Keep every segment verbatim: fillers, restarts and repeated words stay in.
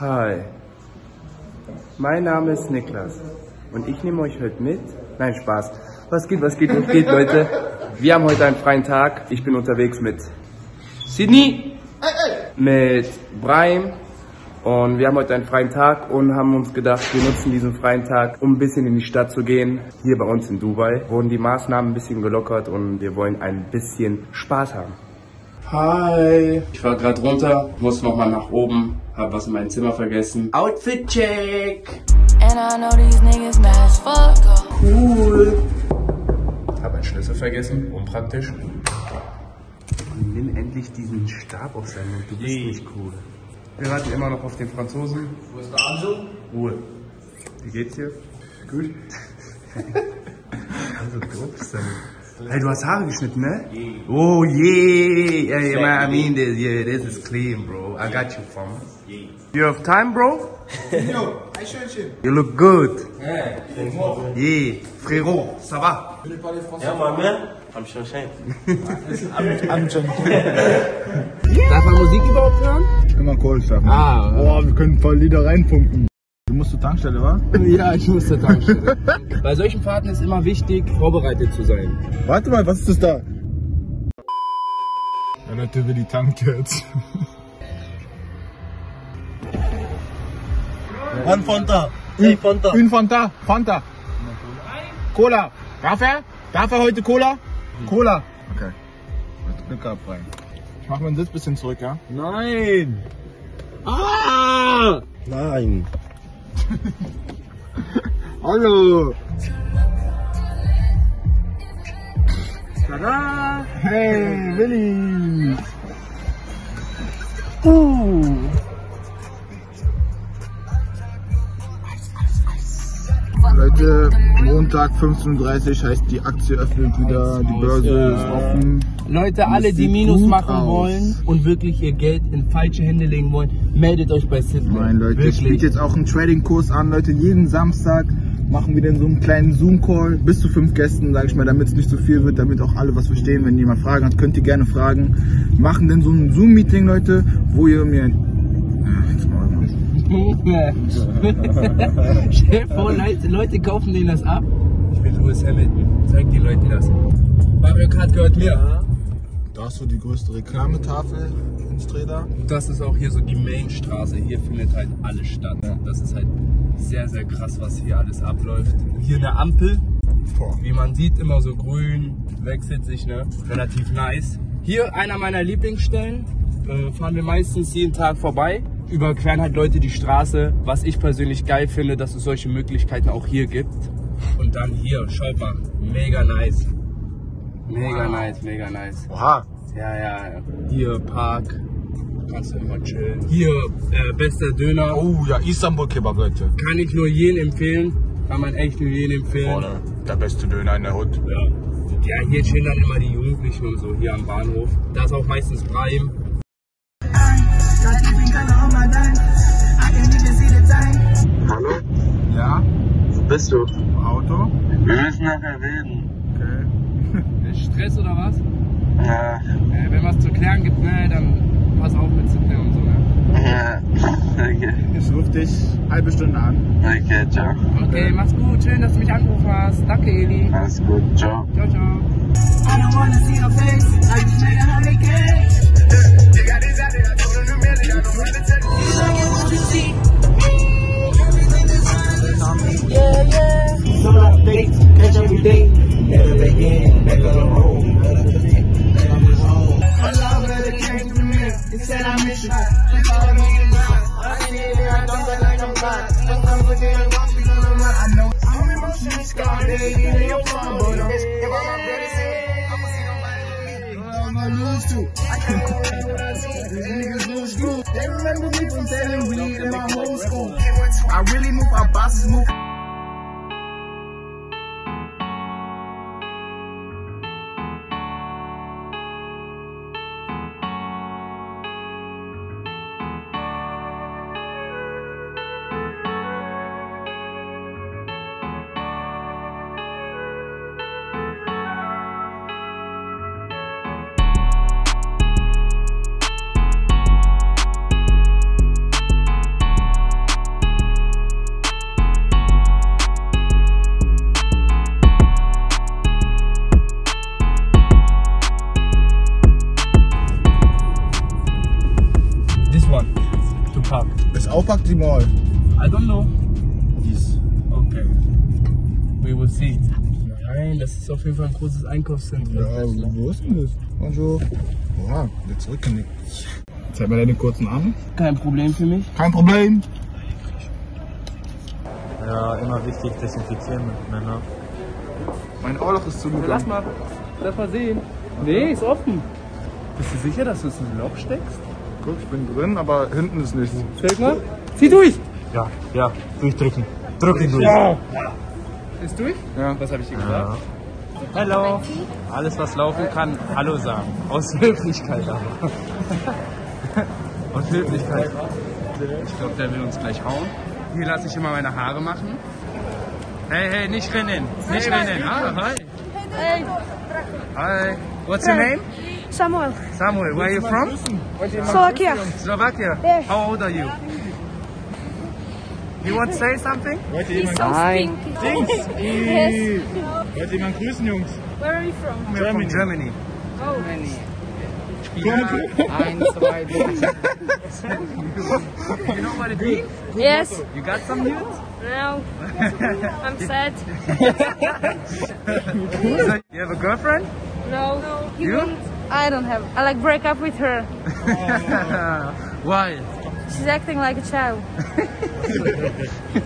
Hi, mein Name ist Niklas und ich nehme euch heute mit, nein Spaß, was geht, was geht, was geht Leute, wir haben heute einen freien Tag, ich bin unterwegs mit Sidney, mit Brahim und wir haben heute einen freien Tag und haben uns gedacht, wir nutzen diesen freien Tag, um ein bisschen in die Stadt zu gehen. Hier bei uns in Dubai wurden die Maßnahmen ein bisschen gelockert und wir wollen ein bisschen Spaß haben. Hi, ich war gerade runter, muss nochmal nach oben, hab was in meinem Zimmer vergessen. Outfit check! Cool! Hab einen Schlüssel vergessen, unpraktisch. Und nimm endlich diesen Stab auf seinen Mund, du bist Je. nicht cool. Wir warten immer noch auf den Franzosen. Wo ist der Anzug? Ruhe. Wie geht's dir? Gut. Also doof ist das. Hey, du hast Haare geschnitten, ne? Yeah. Oh, yeah. Yeah, yeah, I mean this. Yeah, this is clean, bro. I got you, fam. Yeah. You have time, bro? Yo, I show you. You look good. Yeah, yeah. Frérot, ça va? You parler français? Yeah, my man. I'm sunshine. I'm sunshine. Darf man Musik überhaupt hören? Immer Kohlschlag. Ah. Boah, wir können ein paar Lieder reinpumpen. Du musst zur Tankstelle, wa? Ja, ich muss zur Tankstelle. Bei solchen Fahrten ist immer wichtig, vorbereitet zu sein. Warte mal, was ist das da? Ja, Leute, wir die tankt jetzt. One Fanta. Hey, Fanta. Ein Fanta. Fanta. Cola. Darf er? Darf er heute Cola? Cola. Okay. Mit Glück ab rein. Ich mach meinen Sitz ein bisschen zurück, ja? Nein! Ah! Nein! Hallo! Tada! Hey, Willy! Uh! Leute, Montag fünfzehn Uhr dreißig heißt, die Aktie öffnet wieder, die Börse ist offen. Leute, alle, die Minus machen wollen und wirklich ihr Geld in falsche Hände legen wollen, meldet euch bei Sidney. Nein, Leute, wirklich. Ich biete jetzt auch einen Trading-Kurs an, Leute. Jeden Samstag machen wir dann so einen kleinen Zoom-Call, bis zu fünf Gästen, sage ich mal, damit es nicht zu viel wird, damit auch alle was verstehen. Wenn jemand Fragen hat, könnt ihr gerne fragen. Machen dann so ein Zoom-Meeting, Leute, wo ihr mir... Stell vor, Leute, Leute kaufen denen das ab. Ich bin Lewis Hamilton. Zeig den Leuten das. Mario Kart gehört mir. Ja. Da hast du die größte Reklametafel in Streda. Das ist auch hier so die Mainstraße. Hier findet halt alles statt. Ja. Das ist halt sehr, sehr krass, was hier alles abläuft. Hier eine Ampel. Wie man sieht, immer so grün. Wechselt sich, ne? Relativ nice. Hier einer meiner Lieblingsstellen. Äh, fahren wir meistens jeden Tag vorbei. Überqueren halt Leute die Straße, was ich persönlich geil finde, dass es solche Möglichkeiten auch hier gibt. Und dann hier, schaut mal, mega nice. Mega wow. nice, mega nice. Oha. Ja, ja, hier Park, kannst du immer chillen. Hier, äh, bester Döner. Oh ja, Istanbul Kebab, Leute. Kann ich nur jedem empfehlen, kann man echt nur jedem empfehlen. Oh, ne. Der beste Döner in der Hut. Ja. Ja, hier chillen dann immer die Jugendlichen und so, hier am Bahnhof. Da ist auch meistens Prime. Hallo? Ja? Wo bist du? Im Auto? Wir müssen nachher reden. Okay. Ist Stress oder was? Ja. Äh, wenn was zu klären gibt, ne, dann pass auf mit zu klären und so, ne? Ja. Okay. Ich rufe dich eine halbe Stunde an. Okay, ciao. Okay, okay, mach's gut. Schön, dass du mich angerufen hast. Danke, Eli. Alles gut, ciao. Ciao, ciao. I don't wanna see your face. I just made a hurricane. They got it out there. I told them to marry. I don't wanna tell you. You don't get what you see. Everything is on me. Yeah, yeah. So I date, catch every day. Never begin, back on the road. Back on the road. My love letter came to me. It said I miss you. They call me the line. I ain't here, I don't feel like I'm blind. Sometimes I can't watch because I'm not. I know I'm emotionally scarred. They ain't your mom, but I'm. If I'm ready to say. I can't remember what I do. These niggas lose you. They remember me from telling weed in my whole school. I really move, our bosses move. wall? I don't know. Dies. Okay. We will see. Nein, das ist auf jeden Fall ein großes Einkaufszentrum. Ja, wo ist denn das? Bonjour. Boah, jetzt rückgenickt. Zeig mal deine kurzen Arme. Kein Problem für mich. Kein Problem. Ja, immer wichtig desinfizieren mit Männern. Mein Ohrloch ist zu gut. Lass mal, lass mal sehen. Nee, ist offen. Bist du sicher, dass du es in ein Loch steckst? Guck, ich bin drin, aber hinten ist nichts. Steck mal. Zieh durch! Ja, ja, durchdrücken. Drück ihn durch. Ja. Ist durch? Ja. Was habe ich dir gesagt? Ja. Hallo. Alles, was laufen kann, Hallo sagen. Aus Höflichkeit aber. Aus Höflichkeit. Ich glaube, der will uns gleich hauen. Hier lasse ich immer meine Haare machen. Hey, hey, nicht rennen. Nicht rennen. Ah, hi. Hey. Hi. What's your name? Samuel. Samuel, where are you from? Slovakia. Slovakia. Yeah. How old are you? You want to say something? Wollt ihr jemanden grüßen? Yes. Wollt ihr jemanden grüßen, Jungs? Where are you from? Germany. Germany. Oh, Germany. Eins, zwei, drei. You know what it means? Yes. You got some news? No. I'm sad. So, you have a girlfriend? No. No. You? you? I don't have. I like break up with her. Why? She's acting like a child.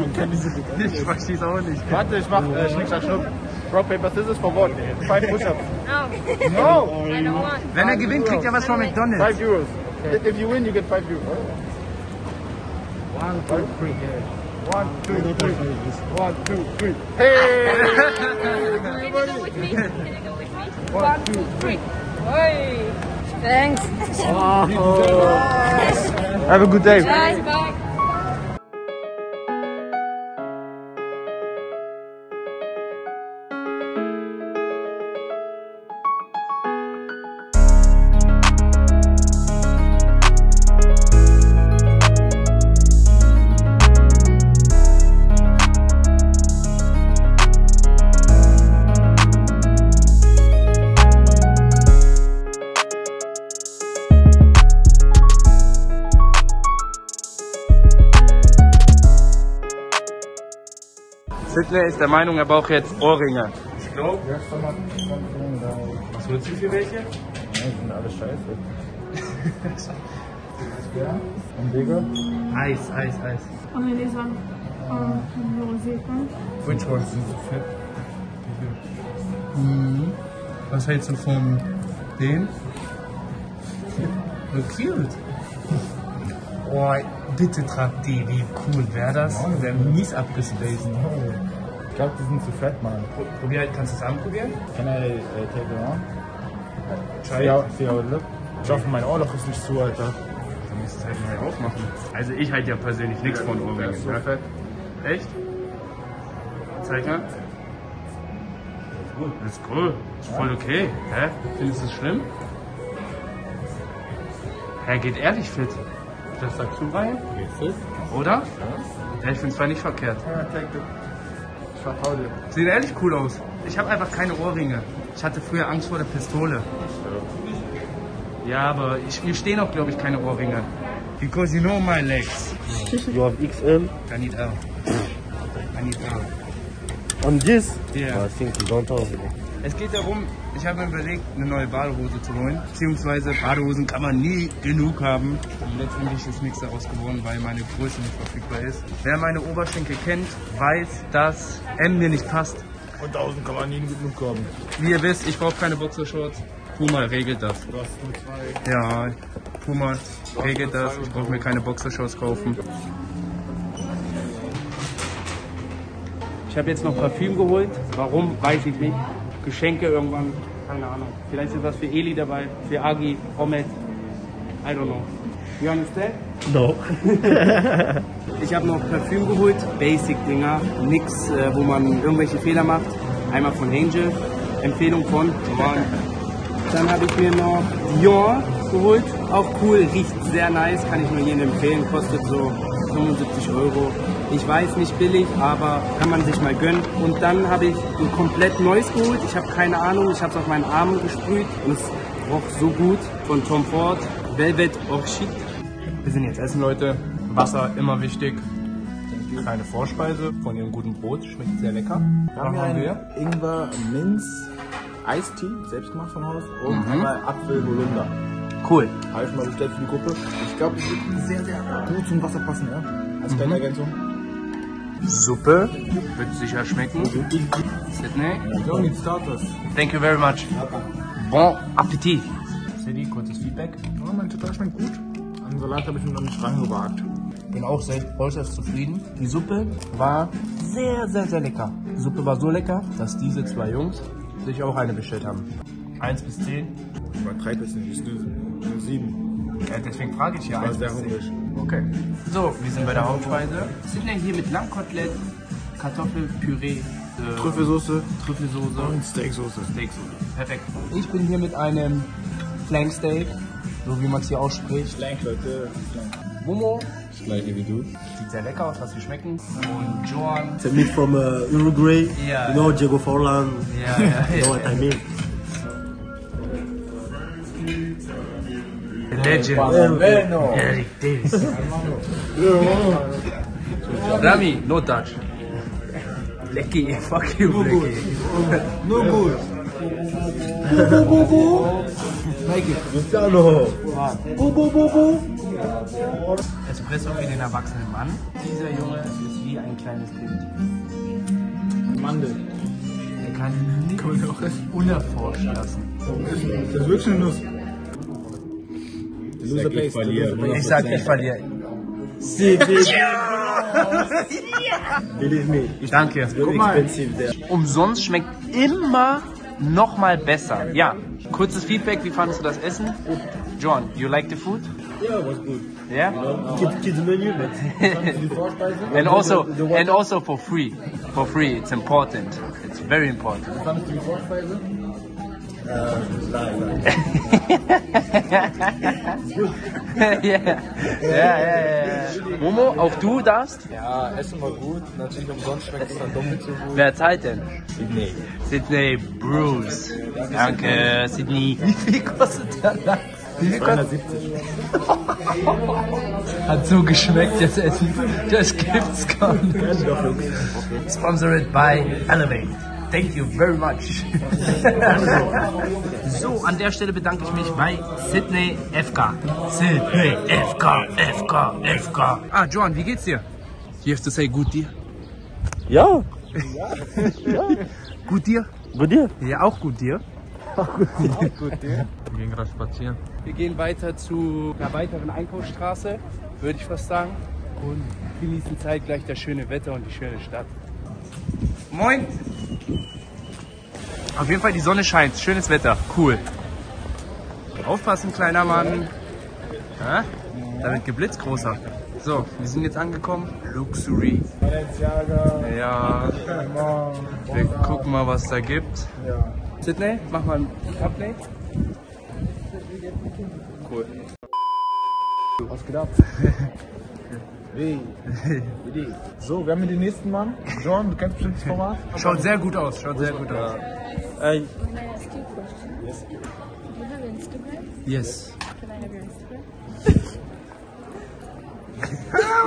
Man kann diese Begriffe nicht. Ich verstehe es auch nicht. Warte, ich mach äh, Schnick, Schnack, Schnuck. Rock, Paper, Scissors for what? Five push-ups. No. No. I don't want. Wenn er gewinnt, kriegt er was von McDonald's. Five Euros. Okay. If you win, you get five Euros. One, two, three. One, two, three. One, two, three. Hey! Can you go with me? Can you go with me? One, two, three. Hey! Thanks. Oh. Have a good day. Guys, bye. Sidney ist der Meinung, er braucht jetzt Ohrringe. Ich glaube, wir haben schon mal zwanzig Euro da. Was willst du für welche? Ja, die sind alle scheiße. Und Diego? Eis, Eis, Eis. Und wenn ich sage, äh, Which ones sind so fett? Mhm. Was hältst du von denen? So cute. Oh, bitte trag die, wie cool wäre das? Oh, wäre mies abgespaced. Oh. Ich glaube, die sind zu fett, Mann. Pro Probier halt, kannst du es anprobieren? Can I uh, take it on? Try it. See how it look. Ich hoffe, mein Ohrloch ist nicht zu, Alter. Du musst es halt mal aufmachen. Also ich halte ja persönlich nichts von Ohrringen. So ja. Fett. Echt? Zeig mal. Das ist cool. Das ist voll okay. Hä? Findest du es schlimm? Er geht ehrlich fit. Das sagst du rein, oder? Ja, ich find's zwar nicht verkehrt. Ich vertrau dir. Sieht ehrlich cool aus. Ich habe einfach keine Ohrringe. Ich hatte früher Angst vor der Pistole. Ja, aber ich, mir stehen auch, glaube ich, keine Ohrringe. Because you know my legs. You have X L? I need L. I need L. On this? Yeah. I think you don't have it. Es geht darum, ich habe mir überlegt, eine neue Badehose zu holen. Beziehungsweise Badehosen kann man nie genug haben. Und letztendlich ist nichts daraus geworden, weil meine Größe nicht verfügbar ist. Wer meine Oberschenkel kennt, weiß, dass M mir nicht passt. Und Hosen kann man nie genug haben. Wie ihr wisst, ich brauche keine Boxershorts. Puma regelt das. Du hast nur zwei. Ja, Puma regelt das. Ich brauche mir keine Boxershorts kaufen. Ich habe jetzt noch Parfüm geholt. Warum, weiß ich nicht. Geschenke irgendwann, keine Ahnung. Vielleicht ist was für Eli dabei, für Agi, Omet, I don't know. You understand? No. Ich habe noch Parfüm geholt, Basic-Dinger, nix, wo man irgendwelche Fehler macht. Einmal von Angel, Empfehlung von Ron. Dann habe ich mir noch Dior geholt, auch cool, riecht sehr nice, kann ich nur jedem empfehlen, kostet so fünfundsiebzig Euro. Ich weiß, nicht billig, aber kann man sich mal gönnen. Und dann habe ich ein komplett neues geholt. Ich habe keine Ahnung, ich habe es auf meinen Arm gesprüht. Und es roch so gut. Von Tom Ford, Velvet Orchid. Wir sind jetzt essen, Leute. Wasser immer wichtig. Kleine Vorspeise von ihrem guten Brot, schmeckt sehr lecker. Dann haben wir einen Ingwer, Minz, Eistee, selbst gemacht vom Haus und mhm. einmal Apfel Holunder. Cool. Habe ich mal bestellt für die Gruppe. Ich glaube, es wird sehr, sehr gut zum Wasser passen, ja? Als kleine mhm. Ergänzung. Suppe wird sicher schmecken. Sidney. You need starters. Thank you very much. Bon Appetit. Sidney, kurzes Feedback. Oh, mein Total schmeckt gut. An Salat habe ich mich noch nicht rangewagt. Bin auch selbst äußerst zufrieden. Die Suppe war sehr, sehr, sehr lecker. Die Suppe war so lecker, dass diese zwei Jungs sich auch eine bestellt haben. Eins bis zehn. Ich war drei bis sieben. Ja, deswegen frage ich ja. Ich war sehr hungrig. Okay. So, wir sind bei der Hauptspeise. Sidney hier mit Lammkotelett, Kartoffelpüree, äh, Trüffelsoße, Trüffelsoße und Steaksoße. Steaksoße. Perfekt. Ich bin hier mit einem Flanksteak, so wie man es hier ausspricht. Flank, Leute. Momo. Gleiche wie du. Sieht sehr lecker aus, was wir schmecken. Und Joan. It's a meat from uh, Uruguay. Yeah. You know, Diego Forlan. Yeah, yeah, you know what I mean. Legend. Bueno. There it is. Rami, no touch. Lecky, fuck you, Lecky. No good. Boo, boo, boo, boo. Like it. Luciano. Boo, boo, boo, boo. Espresso für den erwachsenen Mann. Dieser Junge ist wie ein kleines Kind. Mandel. Er kann nichts unerforscht lassen. Das ist wirklich eine Nuss. Ich sag, ich verliere. Ich sag, ich verliere. Ich danke. Guck mal. Umsonst schmeckt immer noch mal besser. Ja. Kurzes Feedback, wie fandest du das Essen? John, you like the food? Yeah, it was good. Yeah? Uh, kids, kids menu, but and also, and also for free. For free, it's important. It's very important. Uh, yeah. Yeah, yeah, yeah. Momo, auch du darfst? Ja, Essen war gut. Natürlich umsonst schmeckt es dann doppelt so gut. Wer zahlt denn? Sidney. Sidney Bruce. Danke, Sidney. Wie viel kostet der Lachs? Wie viel kostet? zweihundertsiebzig. Hat so geschmeckt, das Essen. Das gibt's gar nicht. Sponsored by Elevate. Thank you very much. So, an der Stelle bedanke ich mich bei Sidney F K. Sidney F K, F K, F K. Ah, John, wie geht's dir? You have to say good dir. Ja. Ja. Gut dir? Gut dir. Ja, auch gut dir. Auch gut dir. Gut dir. Wir gehen gerade spazieren. Wir gehen weiter zu einer weiteren Einkaufsstraße, würde ich fast sagen. Und genießen zeitgleich das schöne Wetter und die schöne Stadt. Moin! Auf jeden Fall, die Sonne scheint. Schönes Wetter. Cool. Aufpassen, kleiner Mann. Ja? Da wird geblitzt, großer. So, wir sind jetzt angekommen. Luxury. Balenciaga. Ja. Wir gucken mal, was da gibt. Ja. Sidney, mach mal ein Update. Cool. Was geht ab? Hey. So, wir haben hier den nächsten Mann. John, du kennst bestimmt das Format. Schaut sehr gut aus, schaut sehr gut aus. Hey. Can I ask you a question? Yes. Do you have Instagram? Yes. Can I have your Instagram?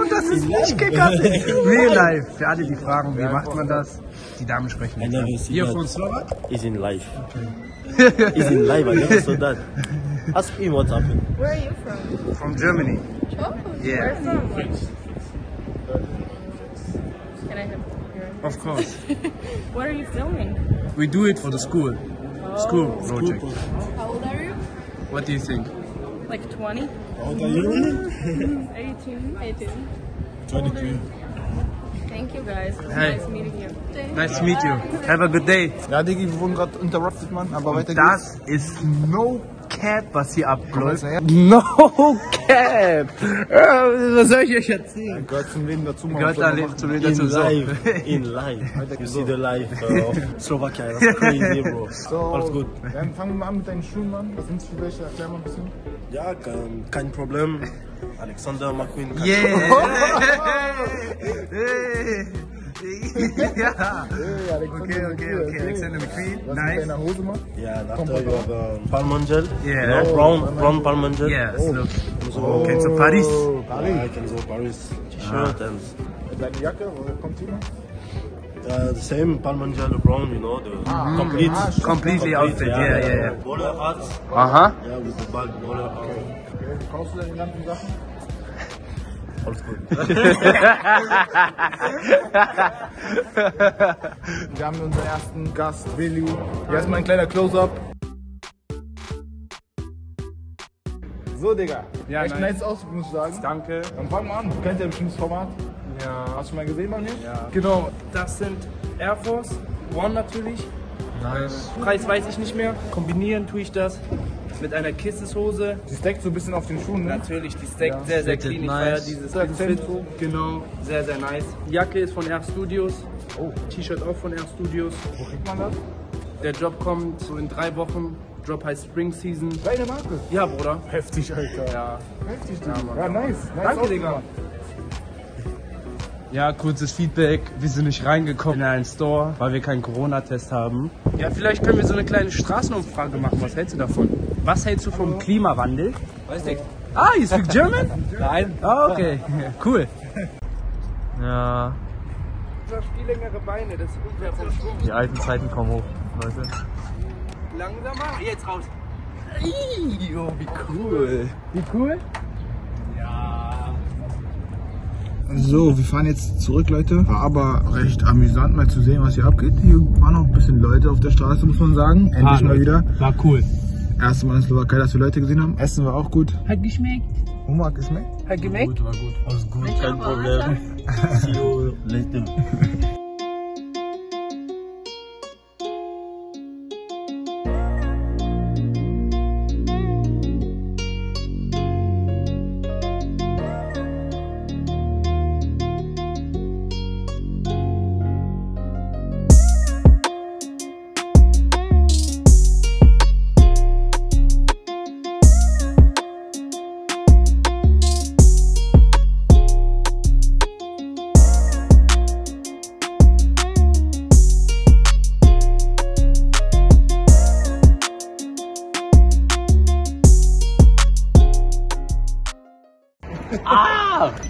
Und das ist nicht gegangen. Real life. Für alle, die fragen, wie macht man das? Die Damen sprechen nicht. Hier von Slovak? He's in live. He's in live, I never saw that. Ask him what's happened. Where are you from? From Germany. Oh, yeah. Where from? Can I have your... Of course. What are you filming? We do it for the school. Oh. School project. How old are you? What do you think? Like twenty? How old are you? eighteen. eighteen. twenty-three. Thank you guys. It was hey. Nice meeting you. Nice to meet you. Have a good day. Ja, Digi, wir wurden gerade interrupted, Mann, aber weiter geht's. Das ist no cap, was hier abläuft. No cap! Was soll ich euch erzählen? Ja, gehört zum Leben dazu, Mann. Gehört alle, zum Leben dazu. In live. In live. You see the life of Slovakia. That's crazy, bro. So, alles gut. Dann fangen wir mal an mit deinen Schuhen, Mann. Was sind es für welche? Erklär mal ein bisschen. Ja, kein, kein Problem. Alexander McQueen. Yeah! Hey! Ja. Okay, okay, okay. Alexander McQueen. Nice. Deine Hose, Mann? Ja, nach der Palm Angel. Yeah. Brown Palm Angel. Yes, look. und so. Oh, kennst du Paris? Paris. Ja, ich kenne so Paris. T-Shirt und... Deine Jacke, woher kommt die noch? Uh, the same Palm Angel brown, you know, the ah, complete, okay. completely outfit, yeah, yeah, yeah. yeah. Bowler hats, aha. Yeah, with the ball, bowler hats. Okay. Okay. Kaufst du denn die ganzen Sachen? Alles gut. Wir haben unseren ersten Gast, Willy. Erstmal ein kleiner Close-Up. So, Digga. Ja, echt nice aus, muss ich sagen. Danke. Dann fangen wir an. Du kennst ja ein bestimmtes Format. Ja. Hast du mal gesehen, Mann? Ja. Genau, das sind Air Force One natürlich. Nice. Preis weiß ich nicht mehr. Kombinieren tue ich das mit einer Kisses-Hose. Die steckt so ein bisschen auf den Schuhen, ne? Natürlich, die steckt ja. sehr, sehr clean. Ich feiere dieses Fit. Genau. Sehr, sehr nice. Die Jacke ist von Air Studios. Oh. T-Shirt auch von Air Studios. Wo kriegt man das? Der Job kommt so in drei Wochen. Drop heißt Spring Season. Deine Marke? Ja, Bruder. Heftig, Alter. Ja. Heftig, Digga. Ja, ja, nice. nice. Danke, Digga. Ja, kurzes Feedback. Wir sind nicht reingekommen in einen Store, weil wir keinen Corona-Test haben. Ja, vielleicht können wir so eine kleine Straßenumfrage machen. Was hältst du davon? Was hältst du vom Klimawandel? Weiß nicht. Ah, you speak German? Nein. Ah, okay. Cool. Ja. Ich hab viel längere Beine. Das ist unfair. Die alten Zeiten kommen hoch, Leute. Langsamer. Jetzt raus. Ii, oh, wie cool. Wie cool? So, wir fahren jetzt zurück, Leute. War aber recht amüsant, mal zu sehen, was hier abgeht. Hier waren auch ein bisschen Leute auf der Straße, muss man sagen. Endlich ah, mal wieder. War cool. Erstes Mal in Slowakei, dass wir Leute gesehen haben. Essen war auch gut. Hat geschmeckt. Oma hat geschmeckt? Hat geschmeckt? War gut, war gut. Alles gut, ich kein Problem.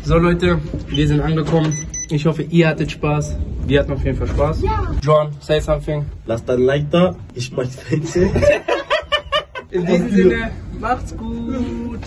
So Leute, wir sind angekommen. Ich hoffe, ihr hattet Spaß. Wir hatten auf jeden Fall Spaß. Ja. John, say something. Lass dein Like da. Ich mach's. In diesem Sinne, macht's gut.